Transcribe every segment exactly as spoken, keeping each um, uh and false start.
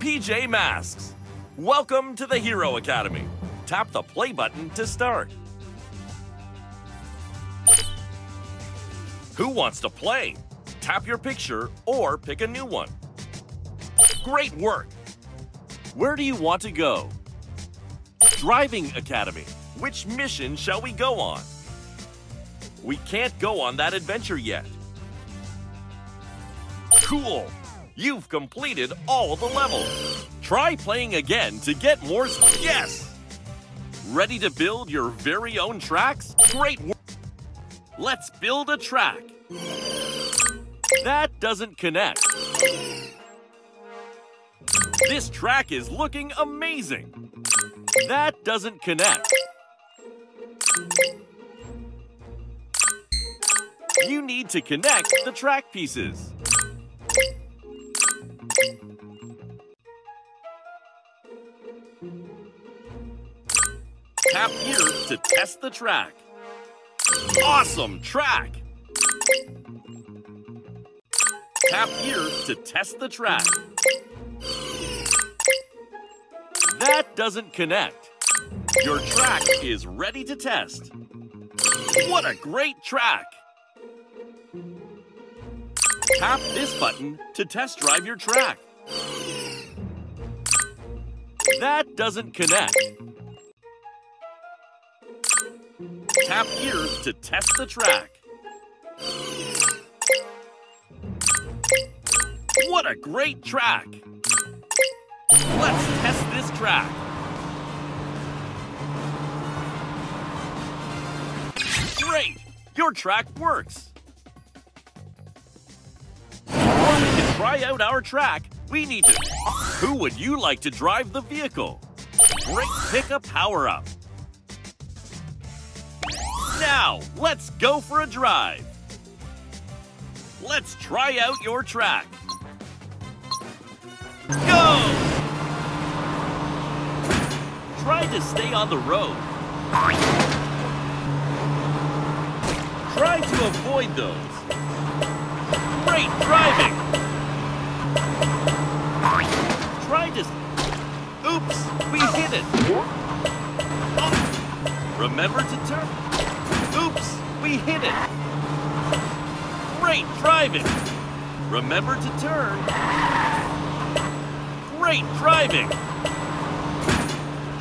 P J Masks. Welcome to the Hero Academy. Tap the play button to start. Who wants to play? Tap your picture or pick a new one. Great work! Where do you want to go? Driving Academy. Which mission shall we go on? We can't go on that adventure yet. Cool! You've completed all the levels. Try playing again to get more sp- Yes! Ready to build your very own tracks? Great work! Let's build a track. That doesn't connect. This track is looking amazing. That doesn't connect. You need to connect the track pieces. Tap here to test the track. Awesome track! Tap here to test the track. That doesn't connect. Your track is ready to test. What a great track! Tap this button to test drive your track. That doesn't connect. Tap here to test the track. What a great track! Let's test this track. Great! Your track works! Before we can try out our track, we need to... Who would you like to drive the vehicle? Great pickup power-up! Now, let's go for a drive. Let's try out your track. Go! Try to stay on the road. Try to avoid those. Great driving! Try to... Oops, we hit it. Oh. Remember to turn... Oops, we hit it. Great driving. Remember to turn. Great driving.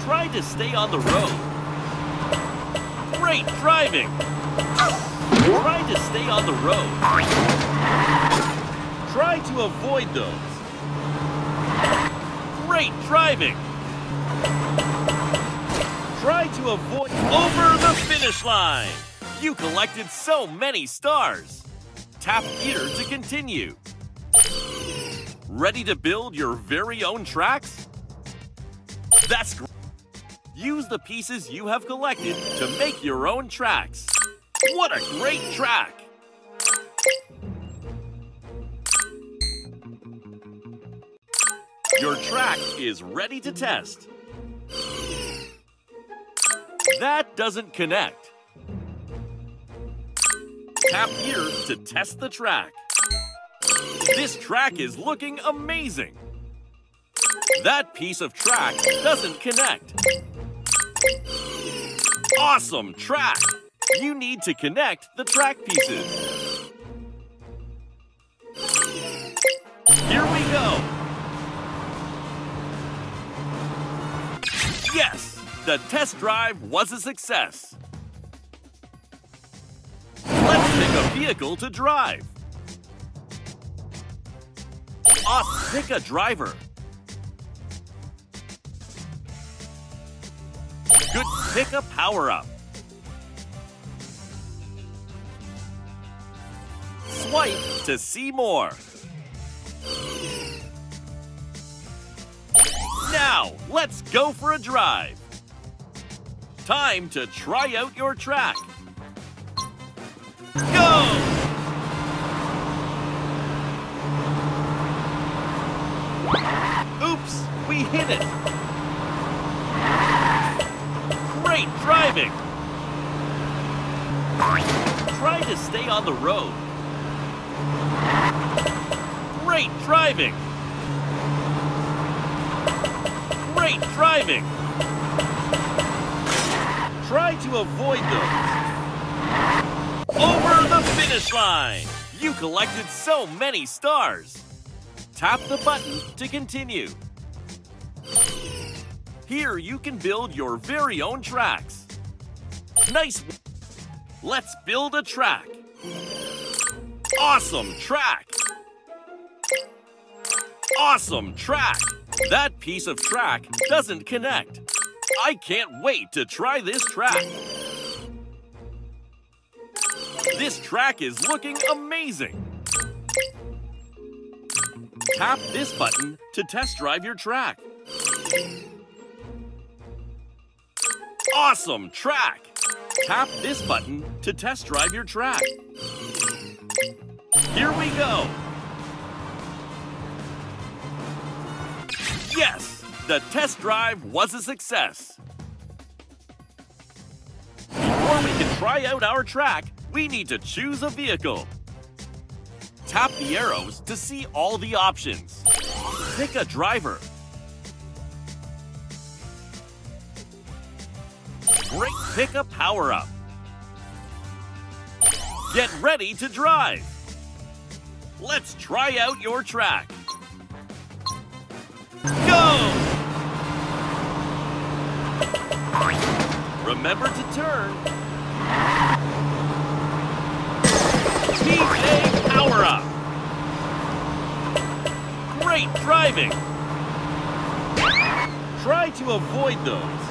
Try to stay on the road. Great driving. Try to stay on the road. Try to avoid those. Great driving. Try to avoid over the finish line. You collected so many stars! Tap here to continue. Ready to build your very own tracks? That's great! Use the pieces you have collected to make your own tracks. What a great track! Your track is ready to test. That doesn't connect. Tap here to test the track. This track is looking amazing. That piece of track doesn't connect. Awesome track! You need to connect the track pieces. Here we go! Yes! The test drive was a success. Pick a vehicle to drive. Awesome. Pick a driver. Good. Pick a power-up. Swipe to see more. Now, let's go for a drive. Time to try out your track. Go! Oops, we hit it! Great driving! Try to stay on the road. Great driving! keep driving. Try to avoid those. Over the finish line. You collected so many stars. Tap the button to continue. Here you can build your very own tracks. Nice. Let's build a track. Awesome track. Awesome track. That piece of track doesn't connect. I can't wait to try this track. This track is looking amazing. Tap this button to test drive your track. Awesome track. Tap this button to test drive your track. Here we go. Yes, the test drive was a success. Before we can try out our track, we need to choose a vehicle. Tap the arrows to see all the options. Pick a driver. Brake pickup power-up. Get ready to drive. Let's try out your track. Go! Remember to turn. P J power-up. Great driving. Try to avoid those.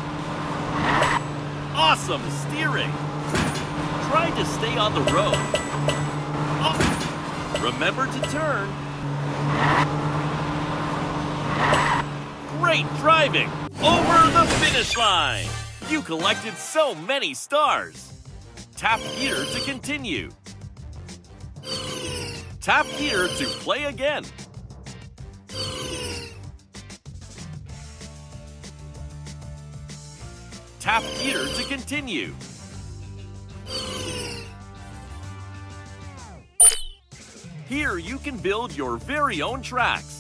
Awesome steering. Try to stay on the road. Oh. Remember to turn. Great driving. Over the finish line. You collected so many stars. Tap here to continue. Tap here to play again. Tap here to continue. Here you can build your very own tracks.